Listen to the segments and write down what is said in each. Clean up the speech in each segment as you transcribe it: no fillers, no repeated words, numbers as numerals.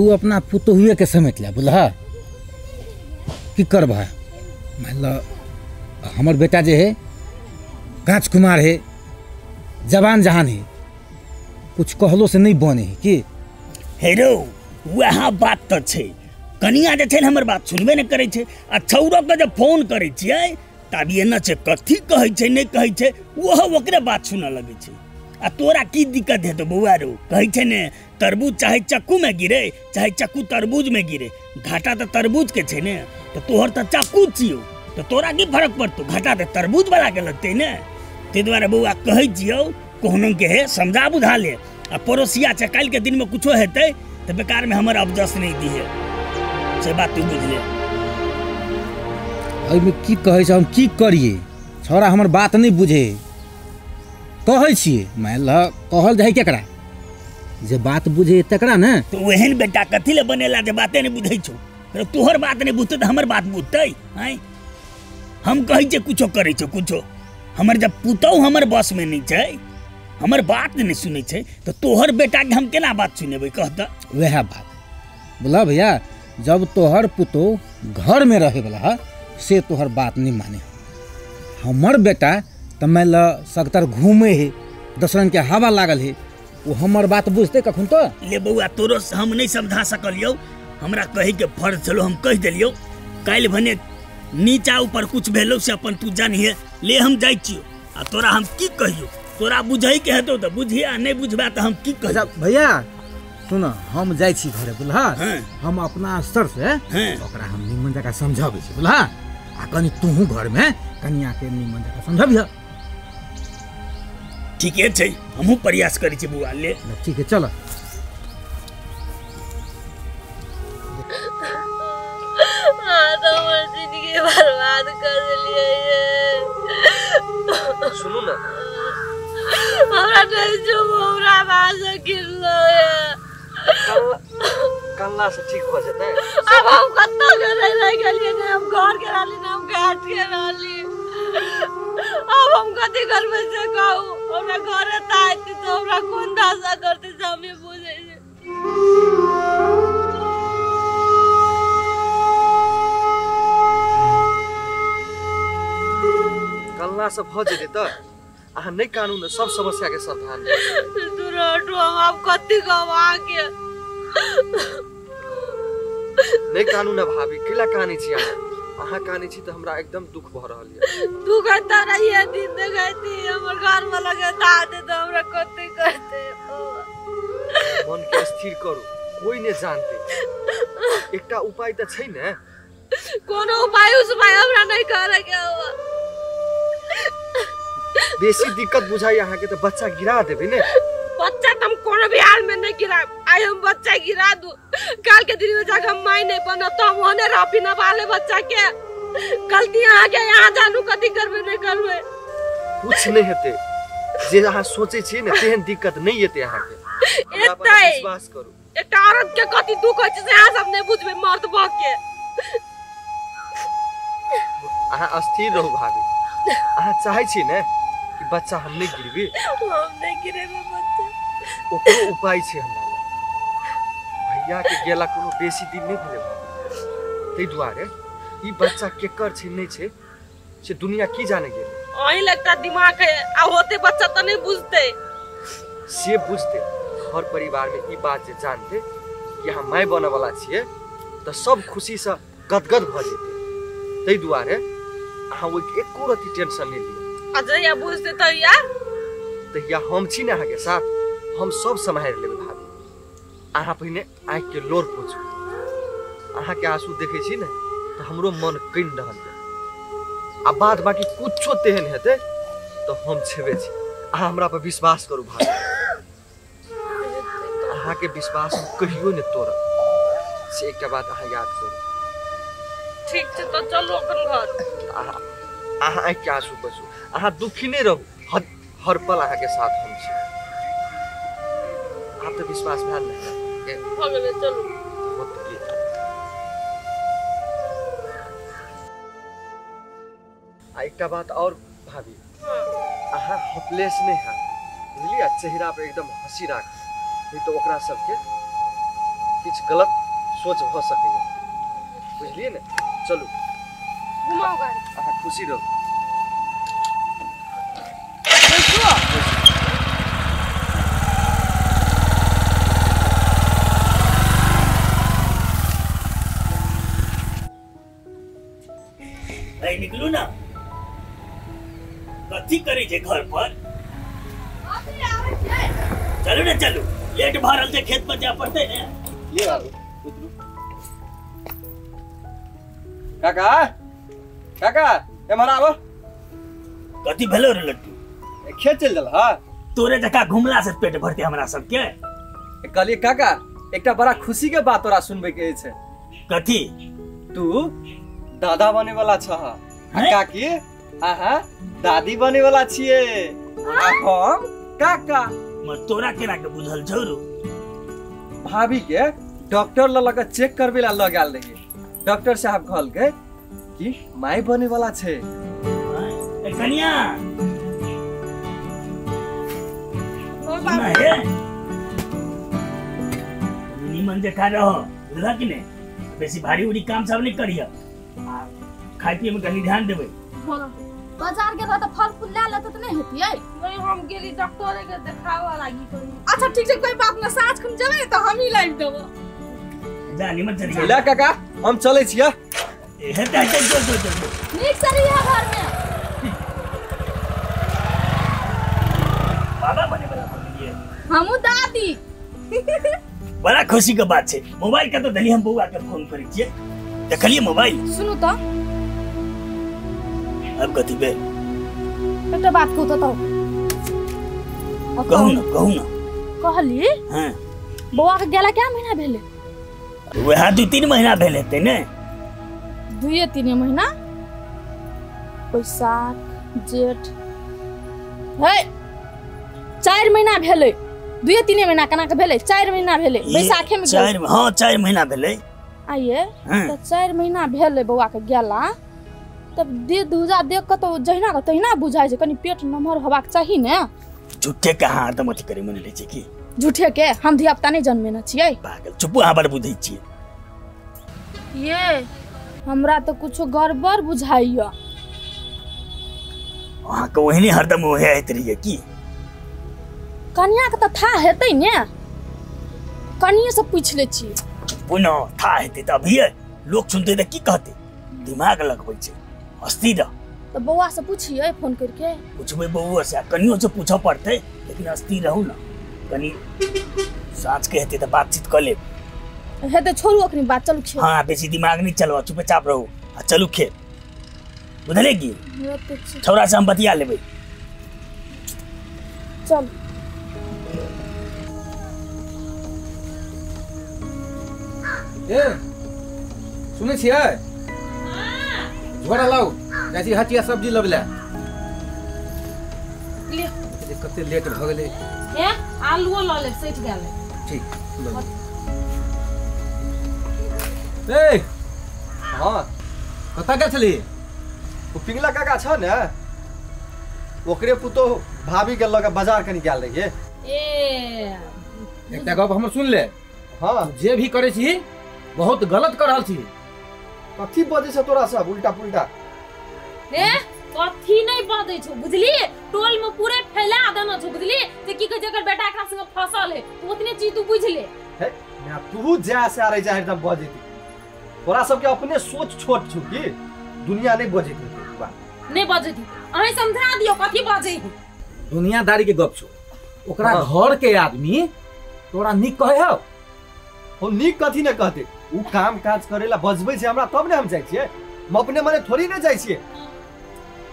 तू अपना पुतहुए के समेत लिया बुलह की करब मतलब हमर बेटा जे है कांच कुमार है जवान जहान है कुछ कहलो से नहीं बने है कि हेरो वहाँ बात तो है कनिया जे है हमर बात सुनबे नहीं करे छे आ छौरो के जब फोन करे छिए तब ये न छे कथी कहै छे नहीं कहै छे वह ओकरे बात सुना लगे छे आ तोरा की दिक्कत है तो बउआ रो कहै छे ने तरबूज चाहे चक्कू में गिरे चाहे चक्कू तरबूज में गिरे घाटा तो तरबूज के छे ने तो तोहर तो चक्कू छियो तो तोरा की फर्क पड़तो घाटा तो तरबूज वाला के लगते ने ते द्वारा बउआ कहै छियो कोहनो के है समझा बुझा ले आ पड़ोसिया छे कल के दिन में कुछो हेतै तो बेकार में हमर अबजस नहीं दी है से बात तू बुझ ले अइमे की कहै छ हम की करिए छोरा हमर बात नहीं बुझे कहै छिए मैला कहल जाय केकरा जे बात बुझे तकरा ना तो ओहन बेटा कथि ले बनेला जे बाते नहीं बुझै छौ तो तोहर बात नहीं बुझते हमर बात बुझतै हैं हम कहै जे कुछो करै छौ कुछो हमर जब पुतौ हमर बस में नहीं छै हमर बात नहीं सुनै छै तो तोहर बेटा के हम केना बात सुनेबै कहता वह बात बोला भैया जब तोहर पुतो घर में रहे वाला से तोहर बात नहीं माने हमर बेटा तो मैं ल सगतर घूमे है दसरन के हवा लागल है वो हमर बात बुझते कखन तो ले बउआ तोरो हम नहीं समझा सकलियो हमरा कहे के फर्ज चलो हम कह देलियो काल भने नीचा ऊपर कुछ भेलो से अपन तू जानिए ले हम जाइ छियो आ तोरा हम की कहियो तोरा बुझै के हेतो तो बुझिया नहीं बुझबा तो हम की कहियो भैया सुन हम जाइ छी घरे बुलहा हम अपना स्तर से ओकरा हम निमन जगह समझाबै छी बुलहा आ कनी तूहू घर में कनिया के निमन जगह समझबिया ठीक है छै हमहु प्रयास करै छी बुआ ले ठीक है चल हां तो मर्जी के बर्बाद कर लिए ये सुनो ना हमरा नहीं जो हमरा बाज गिरलो है कल्ला से ठीक हो जतै अब हम कत्ता करे लगे लिए ने हम घर के राली ने हम काट के राली अब हम कथी घर में से कहू हमरा घर ताती तो हमरा कोन दासा करते से हमें बुझे कल्ला से भ जेते त आ हम नहीं कानून सब समस्या के समाधान तू रोटू हम आप कथी गवा के नहीं कानून भाभी केला कहानी छी आहा कहानी छी तो हमरा एकदम दुख भ रहल है दुख त रहिए दिन देखाती हमर घर में लगे दाद तो हमरा कते करते मन के स्थिर करू कोई ने जानते एकटा उपाय त छै ने कोनो उपाय उस भाई हमरा नहीं करे के हुआ बेसी दिक्कत बुझाई आहा के त बच्चा गिरा देबे ने बच्चा त हम कोनो भी हाल में नहीं गिरा आई हम बच्चा गिरा दू काल के दिन में जाकर माई नहीं बना तो हम होने रहा बिना वाले बच्चा के गलती यहाँ के यहाँ जानू कदी करबे नहीं करबे कुछ नहीं हेते जे अहाँ सोचे छी ने तेहन दिक्कत नहीं हेते अहाँ के एकटा विश्वास करू एकटा औरत के कति दुख होय छै से अहाँ सब नहीं बुझबे मर्द भ के अहाँ अस्थिर रहू भाभी अहाँ चाहै छी ने कि बच्चा हम नहीं गिरबी हम नहीं गिरेबे बच्चा ओकरो उपाय छै हमरा या के गेला कोनो बेसी दिन नहीं भेले तै दुआरे ई बच्चा केकर छै नै छै से दुनिया की जाने गेले आही लगता दिमाग है आ होते बच्चा त नहीं बुझते से बुझते घर परिवार में ई बात जे जानते कि हम माय बने वाला छिए त सब खुशी से गदगद भ जेते तै दुआरे आ ओ एको रति टेंशन नहीं लिया अजय या बुझते त यार त या हम छी ना के साथ हम सब सम्हार लेब आहा पहिने आँख के लोर पोछू आहा के आंसू देखे छी ने तो हमरो मन किन रहल आ बाद बाकी कुछो तेहन हेतै तो हम छेबे छी आहा हमरा पर विश्वास करू भाई आहा के विश्वास कहियो ने तोरा से एकटा बात आहा याद करू ठीक छै तो चलो अपन घर आहा आहा आँख के आंसू पोछू आहा दुखी नहीं रहू हर पल आहा के साथ हम छी आप तो विश्वास भान नहीं भगले चलो आइका बात और भाभी आहा हपलेस नहीं है बुझलिए चेहरा पे एकदम हंसी राख नहीं तो ओकरा सबके किछ गलत सोच भ सके, बुझलिए ने। चलू घुमाओ गाड़ी, अहाँ खुशी रहो। निकलू ना, कथी करी जे घर पर। चलू ने चलू, लेट भरल जे खेत पर जा पड़ते ने। ले उतरू काका, काका एमहर आबो। कथी भेलो रे लट्टू, खेत चल दल। हां तोरे जका घुमला से पेट भरते हमरा सब के। कहलिए काका एकटा बड़ा खुशी के बात तोरा सुनबे के छै। कथी? तू दादा बने वाला छह, काकी आहा दादी बने वाला छिए, आ हम काका। मत तोरा केना के बुझल छौ रो। भाभी के डॉक्टर लग चेक करबेला लगाल रही, डॉक्टर साहब कहल के कि माई बने वाला छे। ए कन्या ओ बाबा निमन देखा रहो, बुझल कि ने। बेसी भारी उड़ी काम सब नहीं करिया, खाइती में कनी ध्यान देबे। बाजार के त फल फूल ला लेत त नै हेती है। नहीं हम गेली डॉक्टर के देखावा लागि तो। अच्छा ठीक छै कोई बात न, साँझ खुन जेबै त हम ही लाइव देबो। जा निमन चली ला काका, हम चलै छियै। हे त हट जो जो जो नीक चली है घर में। बाबा बने बना बोलिए हमू दादी। बड़ा खुशी के बात छै। मोबाइल के तो दली हम बौआ के फोन करै छियै, देखलिए मोबाइल। सुनू तो अब कथी बे, एकटा बात कहू तो। कहू ना कहली। हां बौआ के गेला क्या महीना भेले? वह 2-3 महीना भेले ते ने। 2-3 महीना पैसा जेठ हे 4 महीना भेले। 2-3 महीना कना के भेले, 4 महीना भेले बैसाखे में। 4 हां 4 महीना भेले आइए। तो 4 महीना भेले बौआ के गेला तब दे दूजा देख क तो जहिना क तहिना बुझाय जे कनी पेट नमहर होबाक चाहि ने। झूठे के हां त मत करी मन ले छी की। झूठे के हम धिया पुता नै जन्मे न छियै पागल। चुप हां बड़ बुझै छी ये। हमरा त कुछो गड़बड़ बुझाइया। हां क ओहिनी हरदम ओहे आइत रहिए की। कन्या के त था हेतै ने, कनिए से पूछ ले छी। पुनो था हेतै त अभी लोग सुनते त की कहते, दिमाग लगबै छै। हस्ती द तो बौआ से पूछिए फोन करके। पूछबे बौआ से, कनियो से पूछ पड़ते, लेकिन हस्ती रहू ना कनी। साँच के हेते त बातचीत क ले। हेते छोड़ू अखनी बात, चलू खेत। हां बेसी दिमाग नहीं चलवा, चुपचाप रहू आ चलू खेत, बुझले की। छोरा से हम बतिया लेबै, चल। ए सुनै छियै, झोरा लाओ जाची हटिया सब्जी लबले। ले कते लेट भ गेले। ए आलूओ ल ले, सैट गेले। ठीक ल ए। हां कता गेल छली? ओ पिंगला काका छ ने, ओकरे पुतो भाभी के लगे बाजार कनी गेल रहिए। ए एकटा गप हमर सुन ले। हां जे भी करै छी बहुत गलत कर रहल छी। कथी बजे से तोरा सब उल्टा पुल्टा? हे कथी नहीं बजे छौ बुझली, टोल में पूरे फैला देना छौ बुझली। ते की कह जकर बेटा एकरा संग फसल है तू उतने चीज तू बुझ ले। हे ना तू जा से आ रे जा एकदम बजे थी। तोरा सब के अपने सोच छोट छौ की, दुनिया नहीं बजे थी बात नहीं बजे थी। अहीं समझा दियो कथी बजे है। दुनियादारी के गप छौ, ओकरा घर के आदमी तोरा निक कहे हो। हम निक कथी ने कहते, उ काम काज करेला बजबै छै हमरा तब ने हम जाइ छियै। हम अपने माने थोड़ी ने जाइ छियै,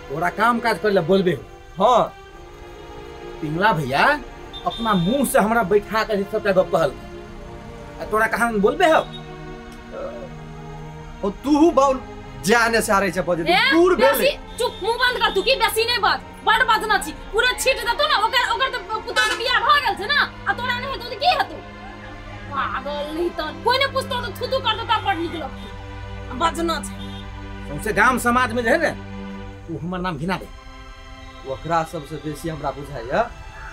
तोरा काम काज करेला बोलबे। हां पिंगला भैया अपना मुंह से हमरा बैठा के सबटा गप कहल, आ तोरा कहां बोलबे हो। ओ तू बाउल जाने से आ रही छ बजे दूर भेले। चुप मुंह बंद कर तू की, बेसी नहीं बात बड़ बाजना छी। पूरा छीट दतो ना ओकर ओकर त पुतोर बियाह भ गेल छै ना, आ तोरा नै हेतो त की हेतो। पागल नहीं तो कोई ने पूछतो तो थुथू कर देता बड़ निकलो बजना छ। हमसे गांव समाज में जे है ने वो हमर नाम घिना दे। ओकरा सबसे बेसी हमरा बुझाइया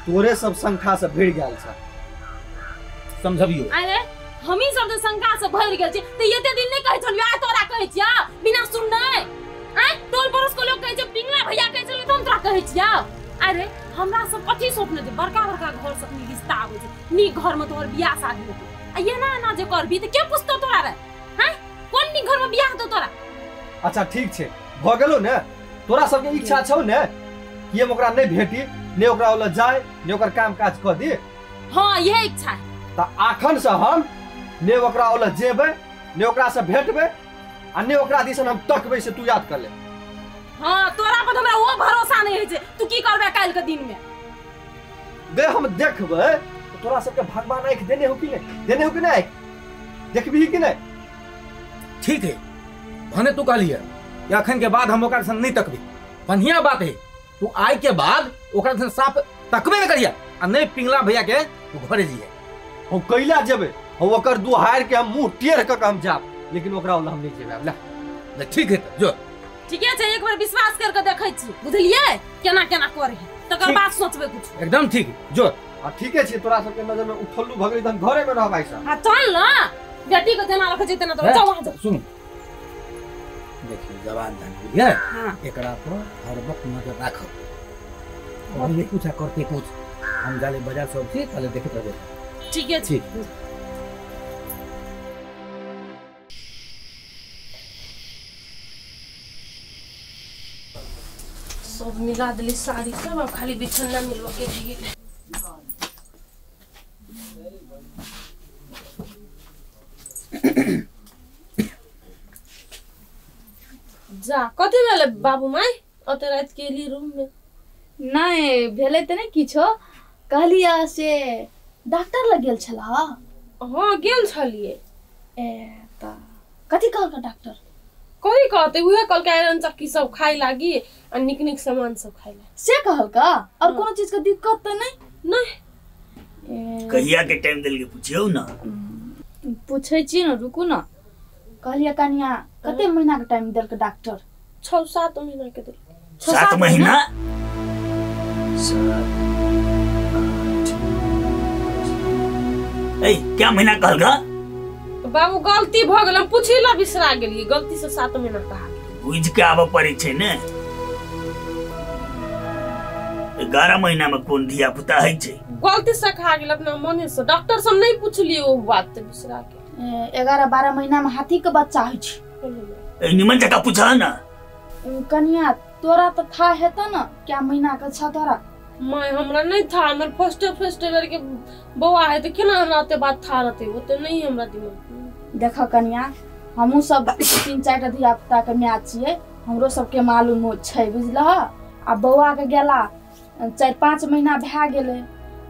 तोरे सब संख्या से भिड़ गेल छ, समझबियो। अरे हमी सब तो शंका से भर गए तो ये दिन नहीं कहे छलियो आ तोरा कहे छिया बिना सुनने आ टोल पड़ोस के लोग कहे छै पिंगला भैया कहे छलियो तुम तोरा कहे छिया। अरे हमरा सब कथी स्वप्न जे बड़का बड़का घर सब नी रिश्ता होय छै नी घर में तोहर बियाह शादी होय आ ये ना ना जे करबी त के पुछतो तोरा रे हैं कोन नी घर में बियाह दो तोरा। अच्छा ठीक छै भ गेलो ने तोरा सब के इच्छा छौ ने कि हम ओकरा नै भेटी ने ओकरा वाला जाय ने ओकर काम काज क दी। हां यही इच्छा है त आखन से हम ने ओकरा वाला जेबे ने ओकरा से भेटबे आ ने ओकरा दिसन हम तकबे से तू याद कर ले। हां तोरा पर हमरा वो भरोसा नहीं है जे तू की करबे काल के दिन में दे हम देखबे तोरा सब के भगवान आंख देने हो कि नहीं देने हो कि नहीं देखबी कि नहीं। ठीक है भने तू कहली है या अखन के बाद हम ओकरा संग नहीं तकबे बढ़िया बात है तू आय के बाद ओकरा संग साफ तकबे न करिया आ नहीं पिंगला भैया के तू घरे जिए हम कैला जेबे हम ओकर दुहार के हम मुंह टेढ़ क हम जाब लेकिन ओकरा हम नहीं जेबे ल ठीक है जो ठीक है एक बार विश्वास करके देखै छी बुझलिए केना केना करे तकर बाद सोचबे कुछ एकदम ठीक जो आ ठीक है तोरा सब के नजर में उठल्लू भगरी धन घरे में रह भाई साहब हां चल ना बेटी को देना रखे जितना तो जाओ वहां सुन देखिए जवान धन बुझिए एकरा पर हर वक्त नजर राखो और ये पूछा करके पूछ हम जाले बाजार सब से पहले देखते रहे। ठीक है ठीक सब मिला दिली साड़ी सब अब खाली बिछौना मिलवा के जी जा कथी भेले बाबू माय अते रात के लिए रूम में नहीं भेले त नहीं किछो कहलिया से डॉक्टर लग गेल छला। हां गेल छलिए ए त कथी कहलक डॉक्टर कोई कहते उहे कल के आयरन चक्की सब खाई लागी और निक निक सामान सब खाई ला से कहल का और कोनो चीज का दिक्कत त नहीं नहीं कहिया के टाइम देल के पूछियो ना पूछै छी ना रुकू ना कहलिया कनिया कते महीना का टाइम देल के डॉक्टर 6-7 महीना के देल 6-7 महीना 7 8 ए क्या महीना कहल का बाबू गलती भ गेल हम पूछिला बिसरा गेलिए गलती से 7 महीना कहा बुझ के आब पड़ै छै ने 11 महीना में कोन धिया पुता है छै गलती से कहा गेल अपना मने से डॉक्टर सब नहीं पूछलिए ओ बात त बिसरा के 11-12 महीना में हाथी के बच्चा है छै ए निमन जका पूछा ना कन्या तोरा त था हेता ना क्या महीना का छ तोरा मैं हमरा नहीं था हमर फर्स्ट ईयर के बौआ है त केना हमरा ओते बात था रहते ओ त नहीं हमरा दिमाग देख कन्या हमहु सब 3-4 धिया पुता के माय छिए हमरो सब के मालूम हो छै बुझलह आ बौआ के गेला 4-5 महीना भए गेले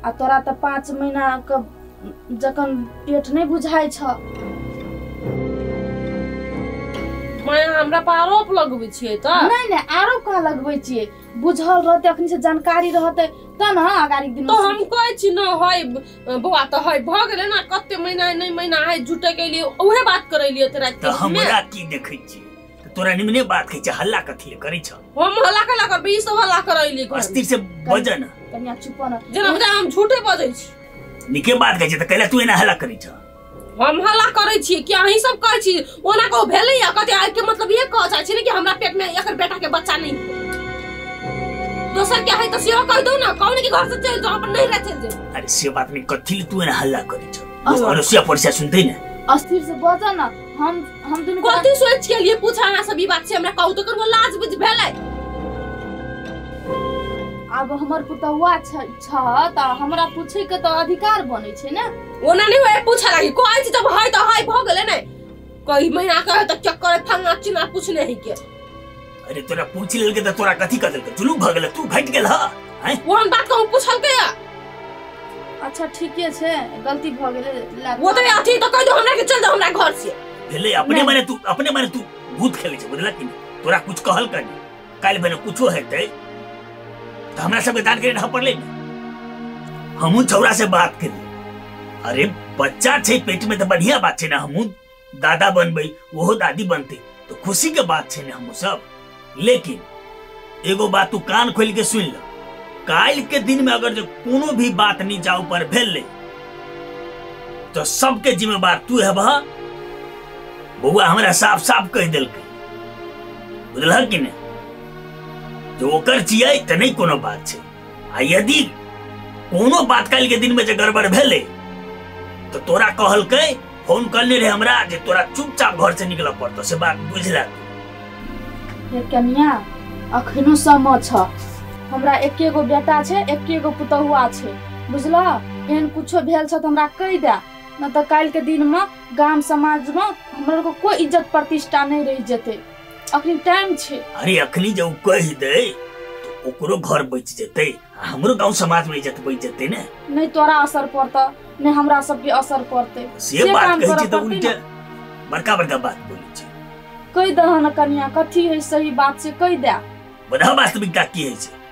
आ तोरा त 5 महीना के जकन पेट नहीं बुझाई छ मैं हमरा पर आरोप लगबै छिए त नहीं आरोप का लगबै छिए बुझल रहते अखनी से जानकारी रहते त ना अगारी दिन तो हम कहै छी न होय बौआ त होय भ गेले ना कते महीना नहीं महीना है झूठे के लिए ओहे बात करे लिए त रात हमरा की देखै छी तोरा निमने बात कहै छ हल्ला कथि करै छ हम हल्ला कला कर 20 हल्ला करै लिए अस्थिर से वजन कन्या चुप न जना हम झूठे बजै छी निके बात कहै छ त कहला तू एना हल्ला करै छ हम हल्ला करै छी कि अही सब कहै छी ओना को भेलै या कते आइ के मतलब ये कह चाहि छी कि हमरा पेट में एकर बेटा के बच्चा नहीं दोसर क्या है त सेहो कह दो ना कौन के घर से चल जाओ पर नहीं रह चल जे। अरे से बात नहीं कथि तू एना हल्ला करै छ और से परसे सुनते न अस्थिर से बजा ना हम दुनु कथि सोच के लिए पूछा ना सब ई बात से हमरा कहू तो कर लाज बुझ भेलै अब हमर पुतवा छ त हमरा पूछै के त अधिकार बनै छै ना ओना नहीं होय पूछा लागि कोइ चीज त है त है भ गेलै नै कई महीना कह त चक्कर फंगा चिना पूछ नहीं के। अरे तोरा पूछ लेल के त तोरा कथि कदल के जुलू भगल तू घट गेल ह हैं ओहन बात कहू पूछल के या। अच्छा ठीके छे गलती भ गेल वो त अथि त कह दो हमरा के चल जा हमरा घर से भेले अपने माने तू भूत खेले छे बुझला कि तोरा कुछ कहल कर काल भेले कुछो हेतै त हमरा सब के दान करे न पड़ले हमहु छौरा से बात करिए। अरे बच्चा छे पेट में त बढ़िया बात छे ना हमहु दादा बनबै ओहो दादी बनते तो खुशी के बात छे ना हमहु सब लेकिन एगो बात तू कान खोल के सुन ल काल के दिन में अगर जो कोनो भी बात नी जाओ पर भेल ले तो सबके जिम्मेवार तू है बा। बउआ हमरा साफ साफ कह दिल बुझल कि नहीं, जो ओकर चिया तो नहीं कोनो बात है। आ यदि कोनो बात कल के दिन में जो गड़बड़ भेले तो तोरा कहलक फोन करने रहे हमरा जे तोरा चुपचाप घर से निकल पड़त से बात बुझला। ये कन्या अखनो समझ छ, हमरा एके गो बेटा छे एके गो पुतहुआ छे बुझला। एहन कुछो भेल छ त हमरा कह दे, न त काल के दिन में गांव समाज में हमरा को कोई इज्जत प्रतिष्ठा नहीं रह जते। अखनी टाइम छे। अरे अखनी जो कह दे तो ओकरो घर बच जते, हमरो गांव समाज में इज्जत बच जते ने। नहीं तोरा असर पड़ता ने हमरा सब के असर पड़ते। से बात कह छी त उल्टे बड़का बड़का बात बोली छी। कह दह न कन्या कथी है, सही बात से कह दे। बड़ा वास्तविकता की है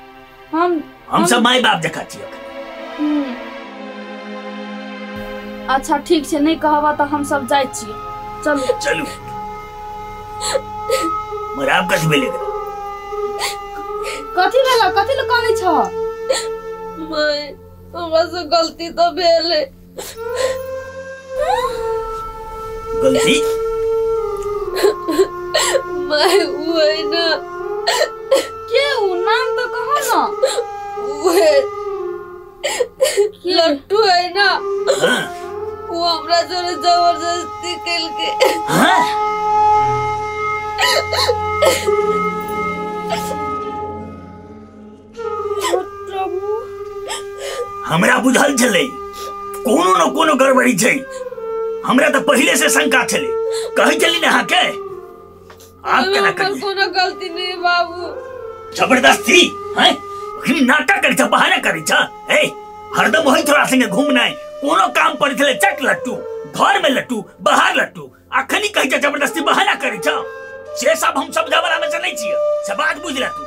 हम सब माय बाप देखा छी। अच्छा ठीक है, नहीं कहवा तो हम सब जाए छी। चलो चलो मराब कथी भेले कथी भेला कथी ल कहै छ। माय हमरा से गलती तो भेले। गलती माय ओय ना के उ नाम तो कहो ना। ओए लट्टू है ना। हां वो हमरा जोरे जबरदस्ती कइल के। हां प्रभु हमरा बुझल छले कोनो न कोनो गड़बड़ी छै। हमरा त पहिले से शंका छले, कहि चली ना के आप केना कर। कोनो गलती नहीं बाबू, जबरदस्ती हैं नाटक कर छ बहाना करी छ। ए हरदम होई थोड़ा संगे घूमना है, कोनो काम पर छले चट लट्टू, घर में लट्टू, बाहर लट्टू। अखनी कहि छ जबरदस्ती बहाना करी छ। से सब हम सब जबरा में चलै छी से बात बुझला तू।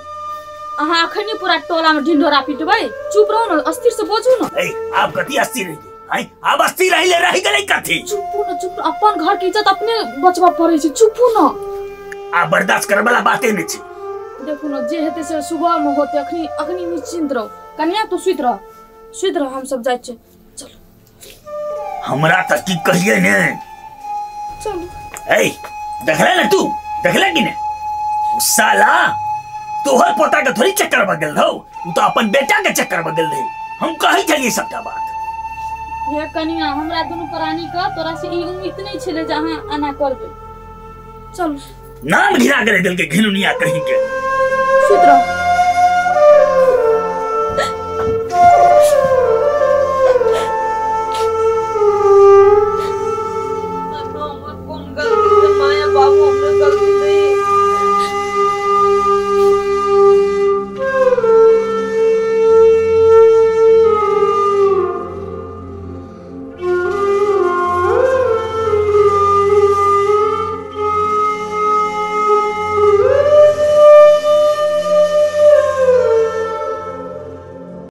अहा अखनी पूरा टोला में ढिंढोरा पिटबै, चुप रहो न, अस्थिर से बोझू न। ए आप कथि अस्थिर रही हैं, आप अस्थिर रहिले रहि गेलै कथि। चुप न चुप, अपन घर की इज्जत अपने बचबा पड़ै छै। चुप न, आ बर्दाश्त करे वाला बातें नै छै। देखो न जे हेते से सुबह में होते। अखनी अखनी निश्चिंत रहो कन्या, तू सुइत रह सुइत रह, हम सब जाय छै। चलो हमरा त की कहिए ने। चलो ए देखला न तू देखला कि ने साला, तोहर पोता के थोड़ी चक्कर बगल हो, तू तो अपन बेटा के चक्कर बगल रहे। हम कही चलिए सबटा बात। हे कनिया हमरा दोनों प्राणी का तोरा से ई उम्मीद नहीं छले जहां आना करबे। चल नाम घिरा करे दिल के घिनुनिया कहीं के सुतरा।